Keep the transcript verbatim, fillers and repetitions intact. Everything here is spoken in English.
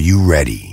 you ready?